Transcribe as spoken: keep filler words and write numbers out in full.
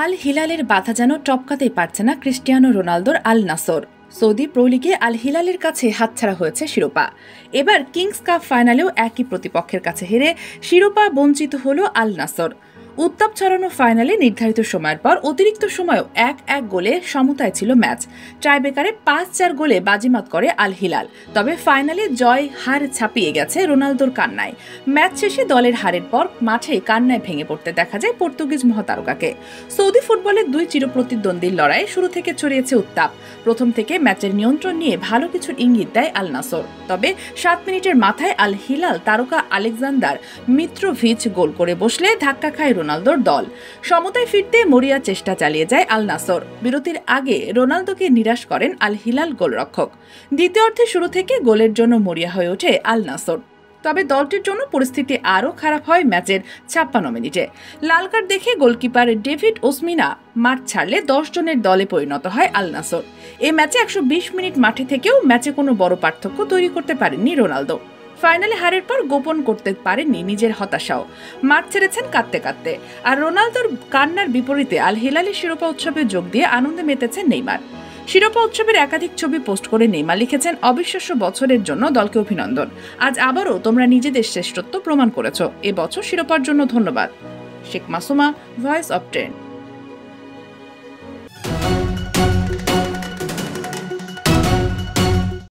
আল হিলালের বাধা যেন টপকাতেই পারছে না ক্রিস্টিয়ানো রোনালদোর আল নাসর। সৌদি প্রো লিগে আল হিলালের কাছে হাতছাড়া হয়েছে শিরোপা। এবার কিংস কাপ ফাইনালেও একই প্রতিপক্ষের কাছে হেরে শিরোপা বঞ্চিত হলো আল নাসর। উত্তাপ ছড়ানো ফাইনালে নির্ধারিত সময়ের পর অতিরিক্ত সময়ও এক এক গোলে সমতায় ছিল ম্যাচ। ট্রাইবেকারে পাঁচ চার গোলে বাজিমাত করে আল হিলাল। তবে ফাইনালে জয় হার ছাপিয়ে গেছে রোনালদোর কান্নায়। ম্যাচ শেষে দলের হারের পর মাঠে কান্নায় ভেঙে পড়তে দেখা যায় পর্তুগিজ মহাতারকাকে। সৌদি ফুটবলের দুই চিরপ্রতিদ্বন্দ্বীর লড়াই শুরু থেকে ছড়িয়েছে উত্তাপ। প্রথম থেকে ম্যাচের নিয়ন্ত্রণ নিয়ে ভালো কিছুর ইঙ্গিত দেয় আল নাসর। তবে সাত মিনিটের মাথায় আল হিলাল তারকা আলেকজান্ডার মিত্রোভিচ গোল করে বসলে ধাক্কা খায় রোনালদোর দল। সমতায় ফিরতে মরিয়া চেষ্টা চালিয়ে যায় আল নাসর। বিরতির আগে রোনালদোকে নিরাশ করেন আল হিলাল গোলরক্ষক। দ্বিতীয়ার্ধে শুরু থেকে গোলের জন্য মরিয়া হয়ে ওঠে আল নাসর। তবে দলটির জন্য পরিস্থিতি আরও খারাপ হয় ম্যাচের ছাপ্পান্ন মিনিটে। লাল কার্ড দেখে গোলকিপার ডেভিড ওসমিনা মাঠ ছাড়লে দশ জনের দলে পরিণত হয় আল নাসর। এ ম্যাচে একশো বিশ মিনিট মাঠে থেকেও ম্যাচে কোনো বড় পার্থক্য তৈরি করতে পারেননি রোনালদো। ফাইনালে হারের পর গোপন করতে পারেননি নিজের হতাশাও। মাঠ ছেড়েছেন কাঁদতে কাঁদতে। আর রোনালদোর কান্নার বিপরীতে আল হিলালের শিরোপা উৎসবে যোগ দিয়ে আনন্দে মেতেছেন নেইমার। শিরোপা উৎসবের একাধিক ছবি পোস্ট করে নেইমার লিখেছেন, অবিশ্বাস্য বছরের জন্য দলকে অভিনন্দন। আজ আবারও তোমরা নিজেদের শ্রেষ্ঠত্ব প্রমাণ করেছ। এবছর শিরোপার জন্য ধন্যবাদ। Sheikh Masuma, voice of trend.